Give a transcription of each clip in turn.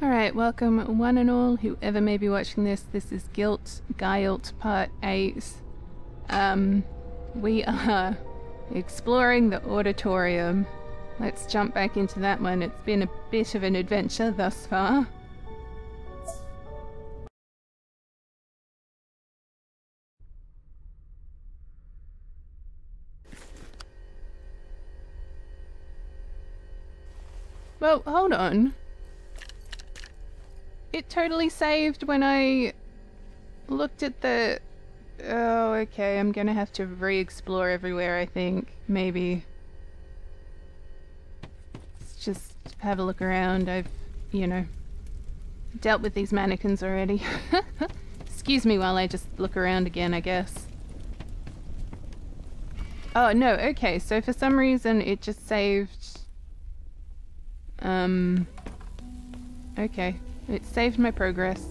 Alright, welcome one and all, whoever may be watching this. This is Guilt Part 8. We are exploring the auditorium. Let's jump back into that one. It's been a bit of an adventure thus far. Well, hold on. It totally saved when I looked at the... Oh, okay, I'm gonna have to re-explore everywhere, I think. Maybe. Let's just have a look around. I've, you know, dealt with these mannequins already. Excuse me while I just look around again, I guess. Oh, no, okay, so for some reason it just saved... Okay. It saved my progress.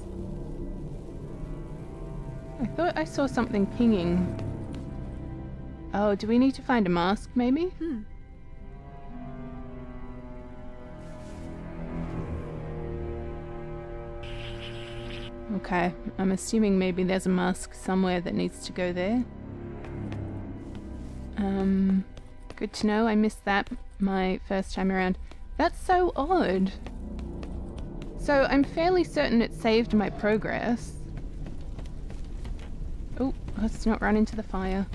I thought I saw something pinging. Oh, do we need to find a mask, maybe? Okay, I'm assuming maybe there's a mask somewhere that needs to go there. Good to know, I missed that my first time around. That's so odd! So I'm fairly certain it saved my progress. Oh, let's not run into the fire.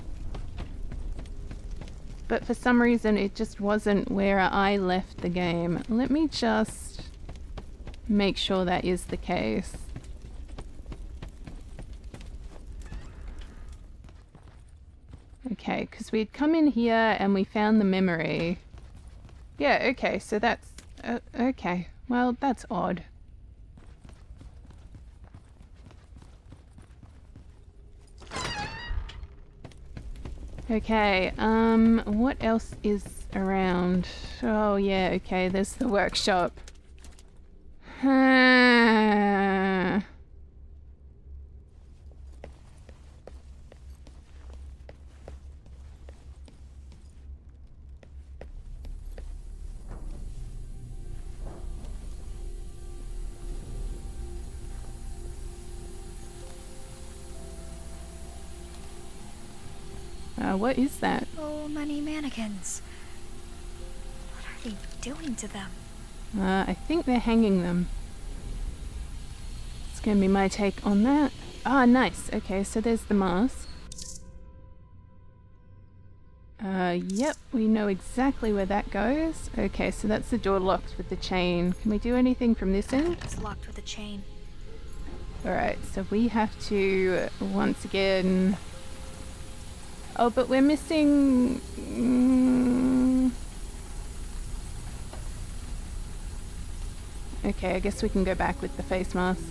But for some reason it just wasn't where I left the game. Let me just make sure that is the case. Okay, because we'd come in here and we found the memory. Yeah, okay, so that's... okay, well, that's odd. Okay, what else is around? Oh yeah, okay, there's the workshop. What is that? Oh, many mannequins. What are they doing to them? I think they're hanging them. It's gonna be my take on that. Ah, nice. Okay, so there's the mask. Yep, we know exactly where that goes. Okay, so that's the door locked with the chain. Can we do anything from this end? It's locked with a chain. Alright, so we have to, once again... Oh, but we're missing... Okay, I guess we can go back with the face mask.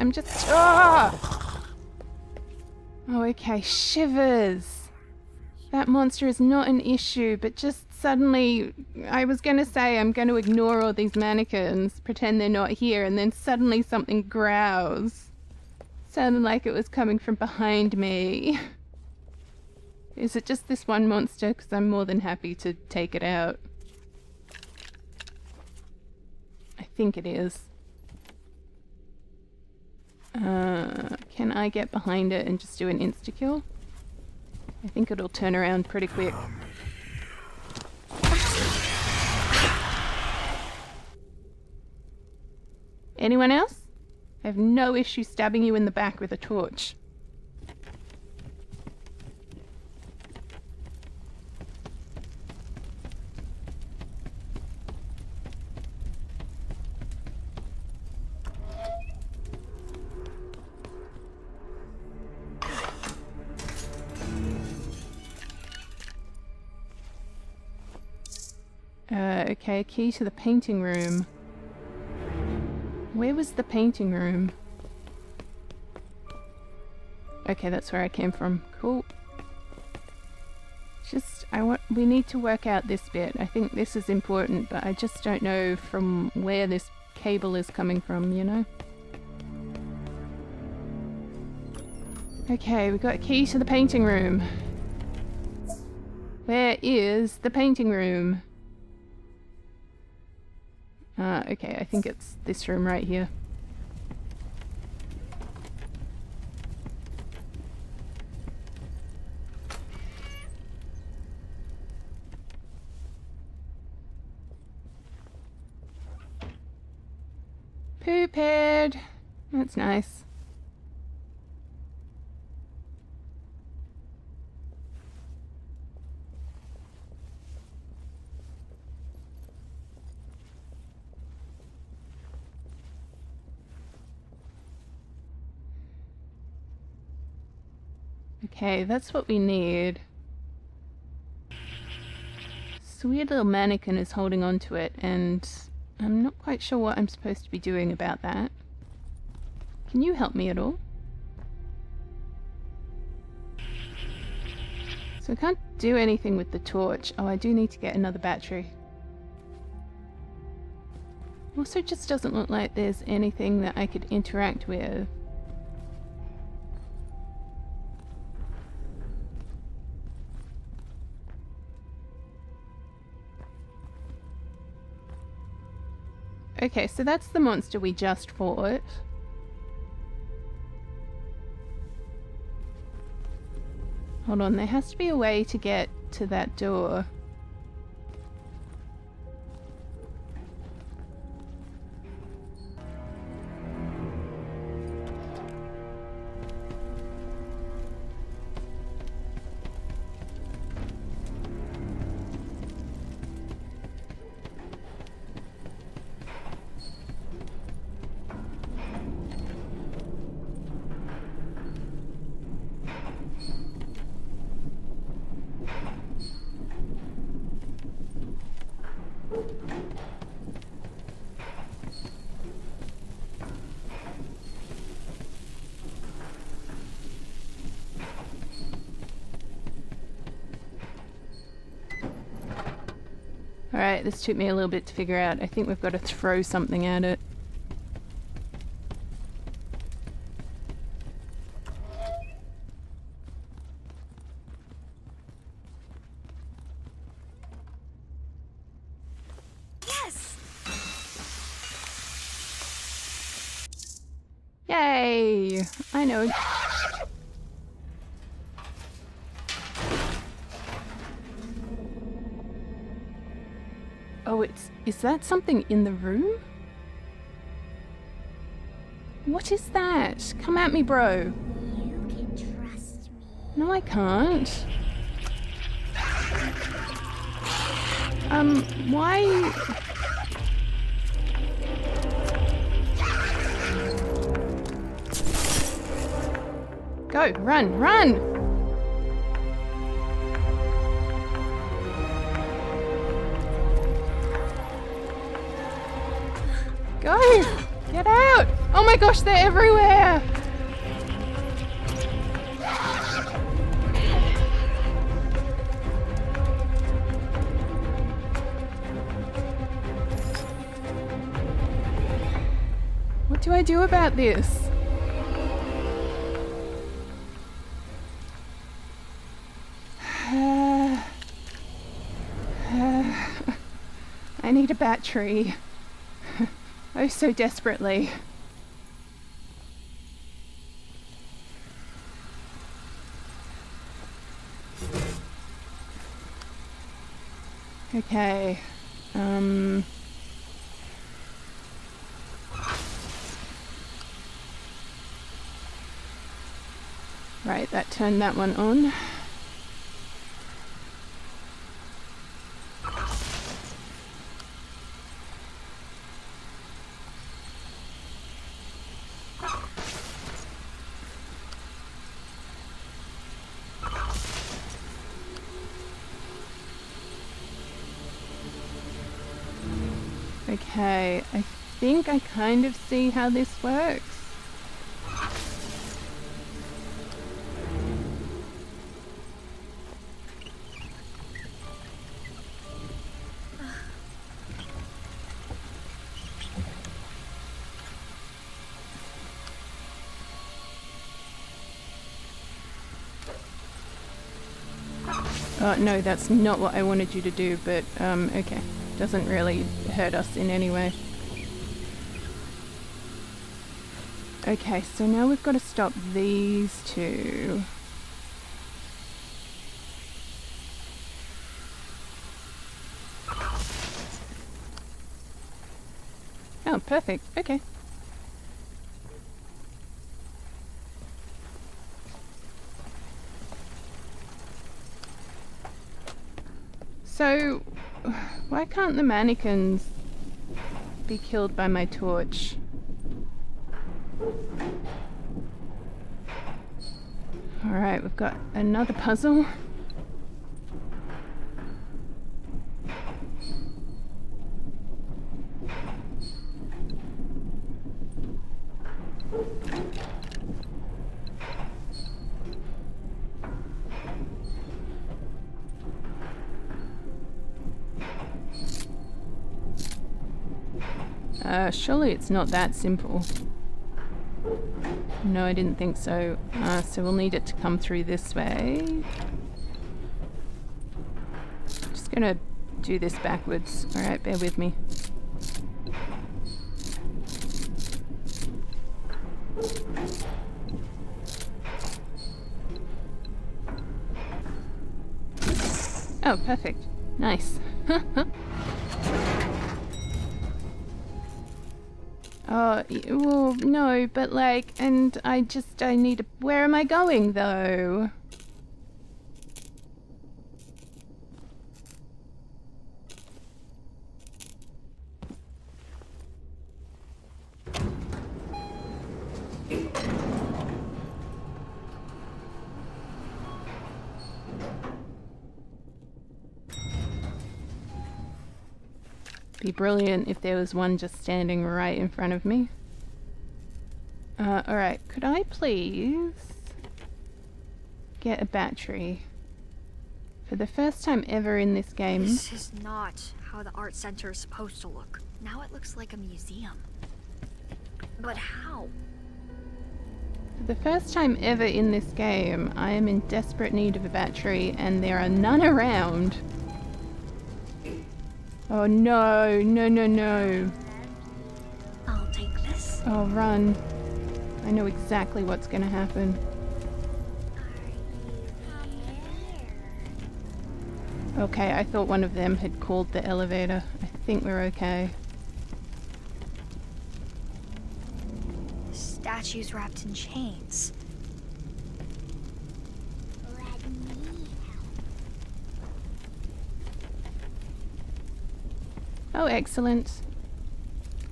I'm just... Oh! Oh, okay, shivers! That monster is not an issue, but just suddenly, I was going to say I'm going to ignore all these mannequins, pretend they're not here, and then suddenly something growls. Sounded like it was coming from behind me. Is it just this one monster? Because I'm more than happy to take it out. I think it is. Can I get behind it and just do an insta-kill? I think it'll turn around pretty quick. Anyone else? I have no issue stabbing you in the back with a torch. Okay, key to the painting room. Where was the painting room? Okay, that's where I came from. Cool. We need to work out this bit. I think this is important, but I just don't know from where this cable is coming from, you know? Okay, we got a key to the painting room. Where is the painting room? Okay, I think it's this room right here. Pooped. That's nice. Okay, that's what we need. This weird little mannequin is holding on to it, and I'm not quite sure what I'm supposed to be doing about that. Can you help me at all? So I can't do anything with the torch. Oh, I do need to get another battery. Also, it just doesn't look like there's anything that I could interact with. Okay, so that's the monster we just fought. Hold on, there has to be a way to get to that door. Alright, this took me a little bit to figure out. I think we've got to throw something at it. Yes! Yay! I know. Oh, is that something in the room? What is that? Come at me, bro. You can trust me. No, I can't. Why? Go, run, run! Go! Get out! Oh my gosh, they're everywhere! What do I do about this? I need a battery. Oh, so desperately. Okay. Right, that turned that one on. Okay, I think I kind of see how this works. No, that's not what I wanted you to do, but okay. Doesn't really hurt us in any way. Okay, so now we've got to stop these two. Oh, perfect. Okay. So, why can't the mannequins be killed by my torch? Alright, we've got another puzzle. Surely it's not that simple. No, I didn't think so. So we'll need it to come through this way. Just gonna do this backwards. Alright, bear with me. Oh, perfect. Nice. Oh, well, no, but like, and I need a... Where am I going, though? Be brilliant if there was one just standing right in front of me. Alright, could I please get a battery? For the first time ever in this game. This is not how the art center is supposed to look. Now it looks like a museum. But how? For the first time ever in this game, I am in desperate need of a battery and there are none around. Oh no, no, no, no. I'll take this. Oh, run. I know exactly what's gonna happen. Okay, I thought one of them had called the elevator. I think we're okay. Statues wrapped in chains. Oh, excellent.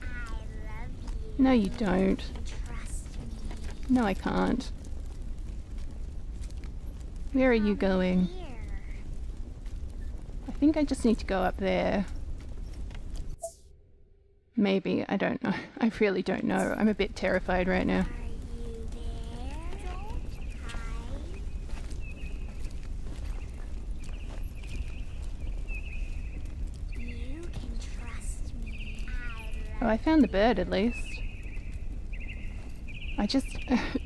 I love you. No, you don't. Trust me. No, I can't. Where are you going? Here. I think I just need to go up there. Maybe. I don't know. I really don't know. I'm a bit terrified right now. Are you there? Oh, I found the bird at least. I just...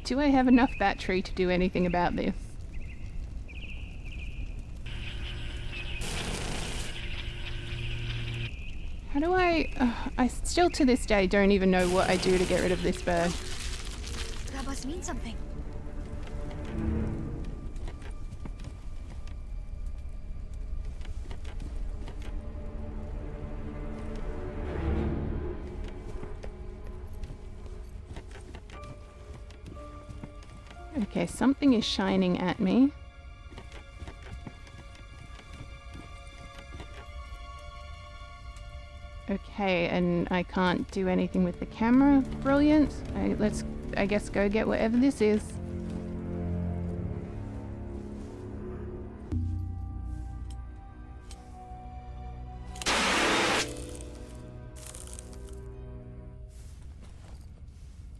Do I have enough battery to do anything about this? How do I... I still to this day don't even know what I do to get rid of this bird. That must mean something. Okay, something is shining at me. Okay, and I can't do anything with the camera. Brilliant. Let's, I guess, go get whatever this is.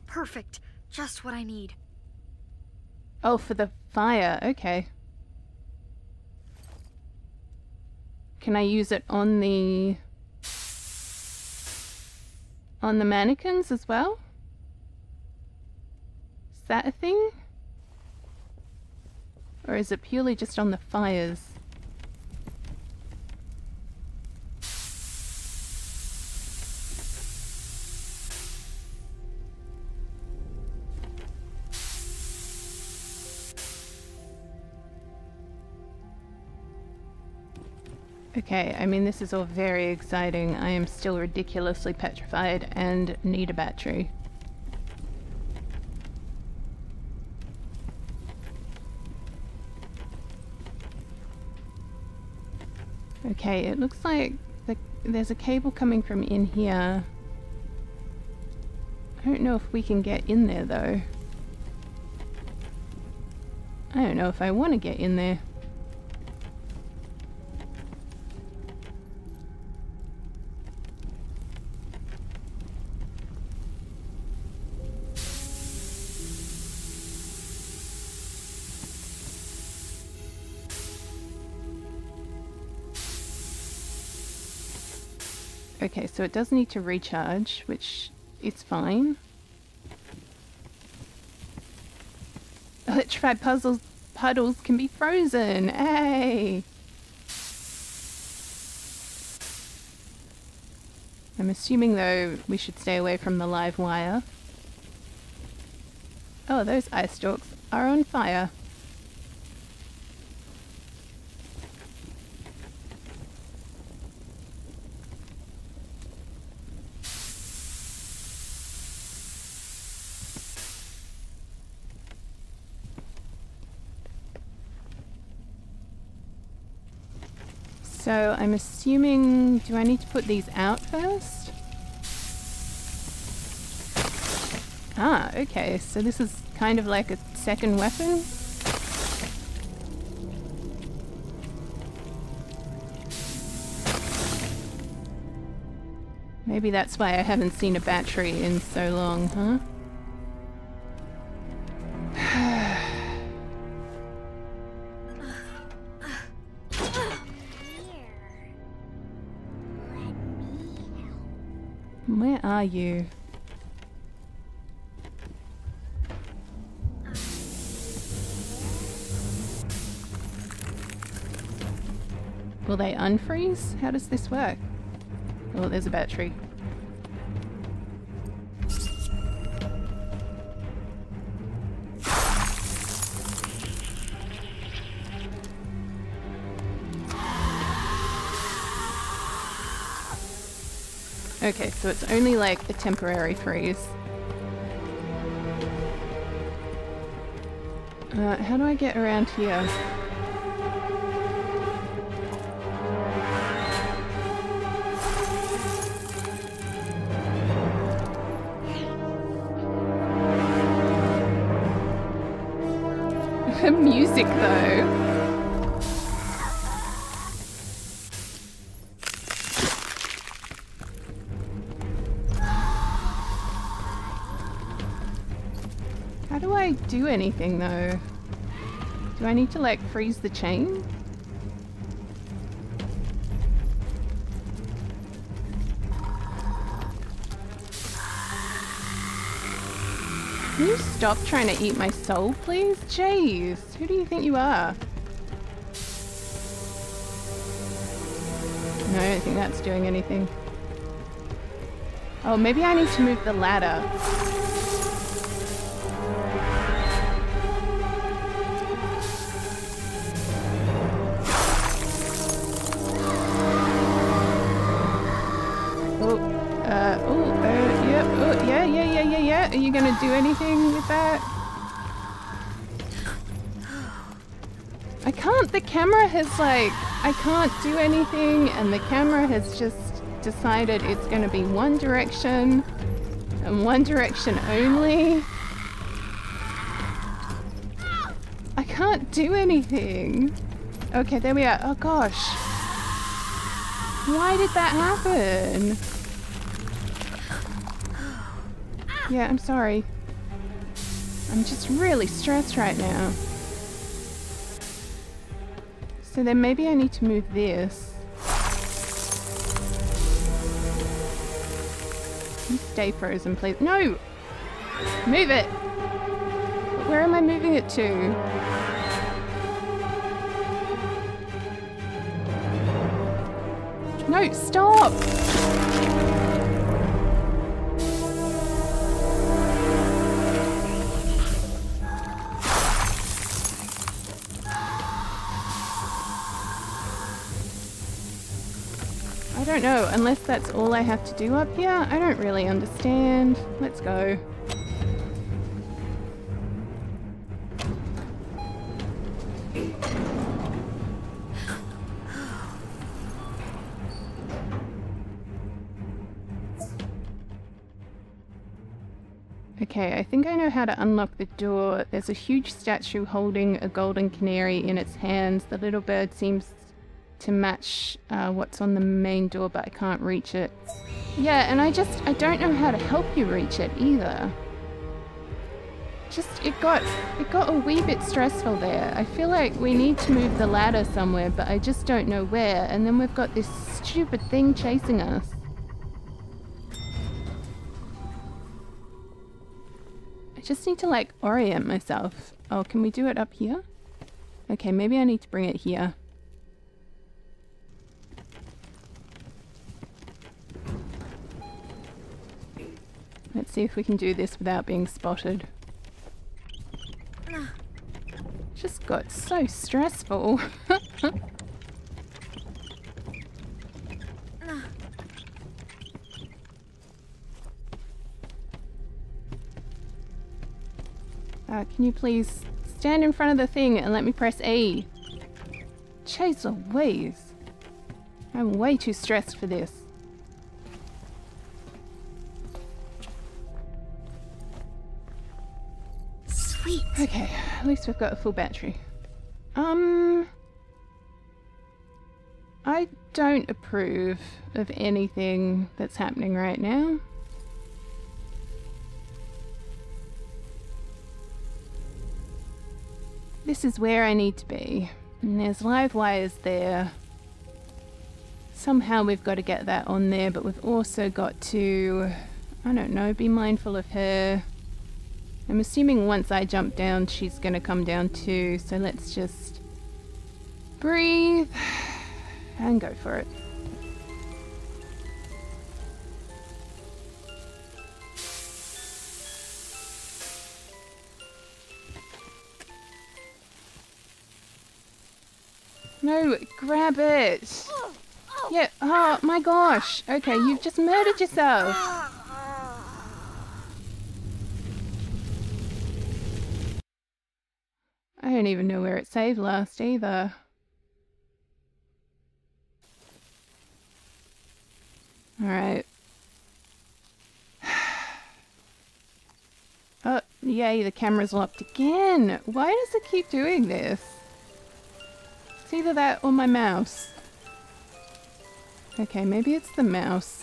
Perfect. Just what I need. Oh, for the fire, okay. Can I use it on the... on the mannequins as well? Is that a thing? Or is it purely just on the fires? Okay, I mean, this is all very exciting. I am still ridiculously petrified and need a battery. Okay, it looks like there's a cable coming from in here. I don't know if we can get in there, though. I don't know if I want to get in there. Okay, so it does need to recharge, which is fine. Electrified puddles can be frozen! Hey! I'm assuming, though, we should stay away from the live wire. Oh, those ice stalks are on fire. So I'm assuming, do I need to put these out first? Ah, okay, so this is kind of like a second weapon. Maybe that's why I haven't seen a battery in so long, huh? Where are you? Will they unfreeze? How does this work? Oh, there's a battery. Okay, so it's only like a temporary freeze. How do I get around here? The music though. Do anything though. Do I need to like freeze the chain? Can you stop trying to eat my soul, please? Jeez, who do you think you are? No, I don't think that's doing anything. Oh, maybe I need to move the ladder. Are you gonna do anything with that? I can't, the camera has like, I can't do anything and the camera has just decided it's gonna be one direction and one direction only. I can't do anything. Okay, there we are. Oh gosh. Why did that happen? Yeah, I'm sorry. I'm just really stressed right now. So then maybe I need to move this. Can you stay frozen, please? No! Move it! But where am I moving it to? No, stop! don't know, unless that's all I have to do up here. I don't really understand. Let's go. Okay, I think I know how to unlock the door. There's a huge statue holding a golden canary in its hands. The little bird seems to match what's on the main door, but I can't reach it. Yeah, and I don't know how to help you reach it either. Just, it got a wee bit stressful there. I feel like we need to move the ladder somewhere, but I just don't know where. And then we've got this stupid thing chasing us. I just need to, like, orient myself. Oh, can we do it up here? Okay, maybe I need to bring it here. Let's see if we can do this without being spotted. Just got so stressful. Can you please stand in front of the thing and let me press E? Jeez Louise. I'm way too stressed for this. Okay, at least we've got a full battery. I don't approve of anything that's happening right now. This is where I need to be. And there's live wires there. Somehow we've got to get that on there, but we've also got to, I don't know, be mindful of her. I'm assuming once I jump down, she's gonna come down too, so let's just breathe and go for it. No, grab it! Yeah, oh my gosh! Okay, you've just murdered yourself! I don't even know where it saved last either. Alright. Oh, yay, the camera's locked again! Why does it keep doing this? It's either that or my mouse. Okay, maybe it's the mouse.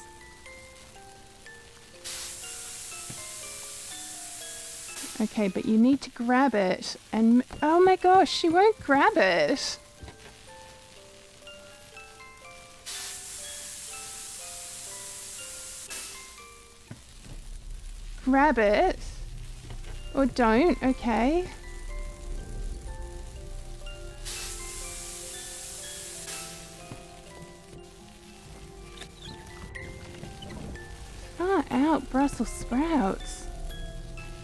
Okay, but you need to grab it and... Oh my gosh, she won't grab it! Grab it? Or don't, okay. Far out, Brussels sprouts.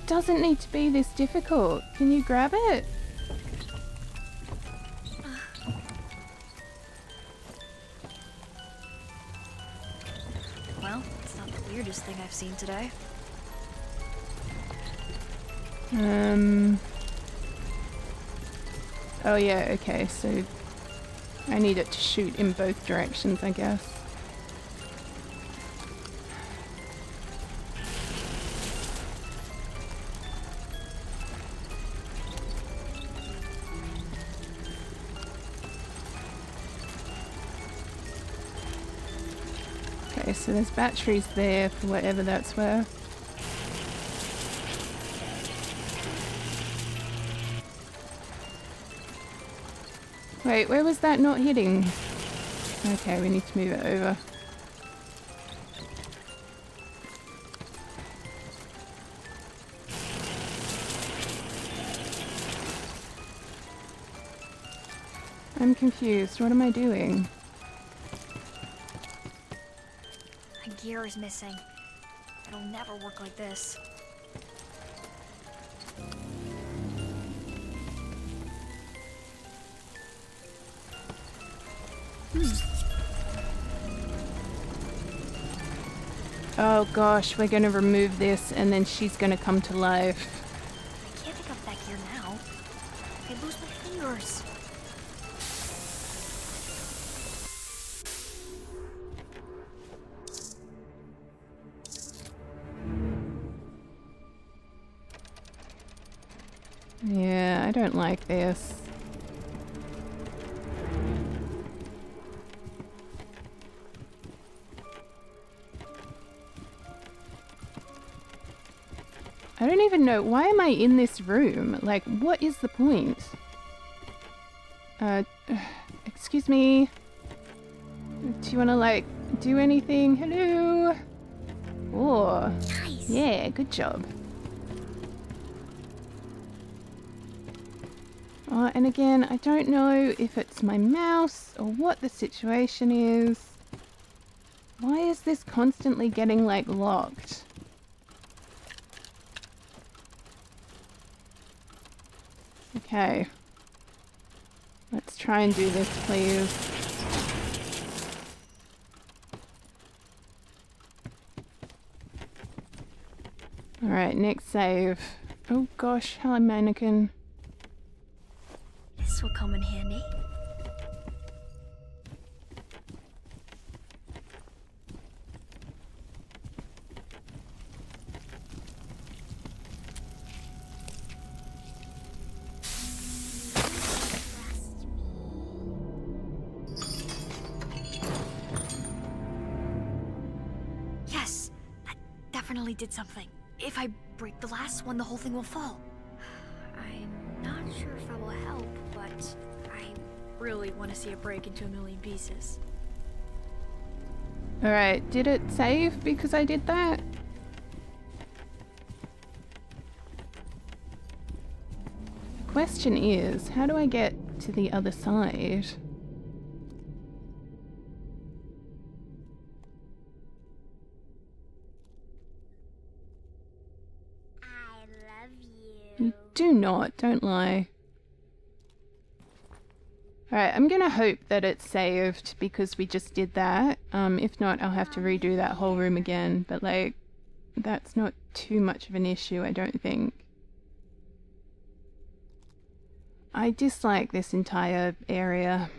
Doesn't need to be this difficult. Can you grab it? Well, it's not the weirdest thing I've seen today. Oh yeah, okay, so I need it to shoot in both directions, I guess. So there's batteries there for whatever that's worth. Wait, where was that not hitting? Okay, we need to move it over. I'm confused. What am I doing? Gear is missing. It'll never work like this. Oh gosh, we're going to remove this and then she's going to come to life. I can't think I'm back here now. I lose my fingers. Yeah, I don't like this. I don't even know, why am I in this room? Like, what is the point? Excuse me? Do you want to, like, do anything? Hello? Oh, nice. Yeah, good job. Oh, and again, I don't know if it's my mouse or what the situation is. Why is this constantly getting, like, locked? Okay, let's try and do this, please. All right, next save. Oh gosh, hi mannequin. This will come in handy. Did something. If I break the last one, the whole thing will fall. I'm not sure if that will help, but I really want to see it break into a million pieces. Alright, did it save because I did that? The question is, how do I get to the other side? Do not. Don't lie. Alright, I'm gonna hope that it's saved because we just did that. If not, I'll have to redo that whole room again. But, like, that's not too much of an issue, I don't think. I dislike this entire area.